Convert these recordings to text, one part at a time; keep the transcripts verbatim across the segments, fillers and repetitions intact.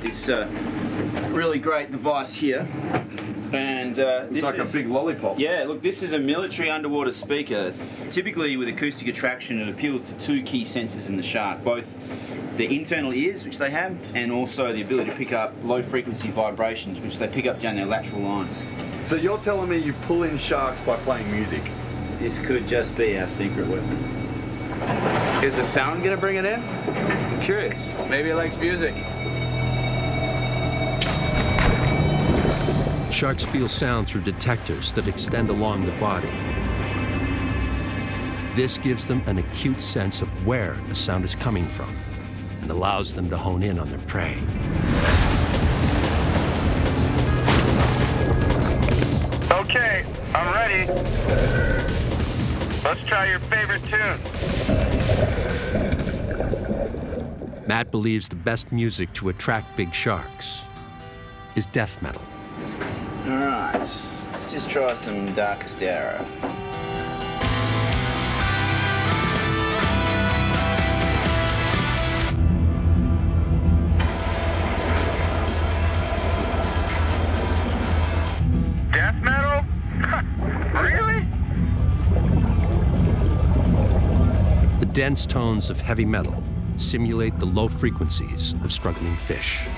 got this uh, really great device here. And uh, it's this like is, a big lollipop. Yeah, look, this is a military underwater speaker. Typically with acoustic attraction, it appeals to two key sensors in the shark, both the internal ears, which they have, and also the ability to pick up low frequency vibrations, which they pick up down their lateral lines. So you're telling me you pull in sharks by playing music? This could just be our secret weapon. Is the sound gonna bring it in? I'm curious. Maybe it likes music. Sharks feel sound through detectors that extend along the body. This gives them an acute sense of where the sound is coming from and allows them to hone in on their prey. Okay, I'm ready. Let's try your favorite tune. Matt believes the best music to attract big sharks is death metal. All right, let's just try some Darkest Arrow. Death metal? Really? The dense tones of heavy metal simulate the low frequencies of struggling fish.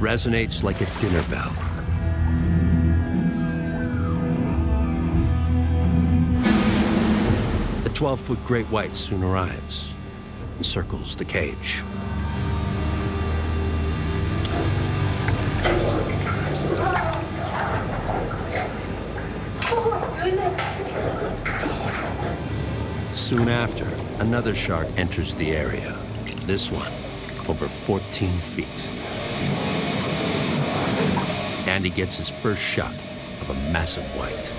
Resonates like a dinner bell. The twelve-foot great white soon arrives and circles the cage. Oh my goodness. Soon after, another shark enters the area, this one over fourteen feet. And he gets his first shot of a massive white.